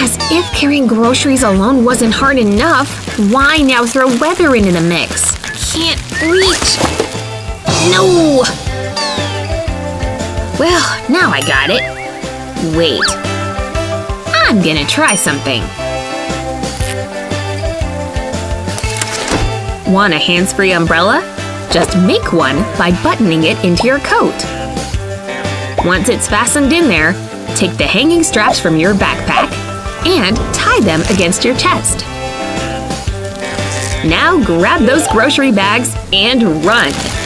As if carrying groceries alone wasn't hard enough, why now throw weather into the mix? Can't reach! No! Well, now I got it. Wait. I'm gonna try something. Want a hands-free umbrella? Just make one by buttoning it into your coat. Once it's fastened in there, take the hanging straps from your backpack and tie them against your chest. Now grab those grocery bags and run!